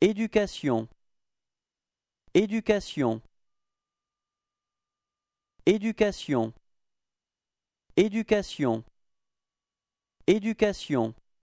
Éducation. Éducation. Éducation. Éducation. Éducation.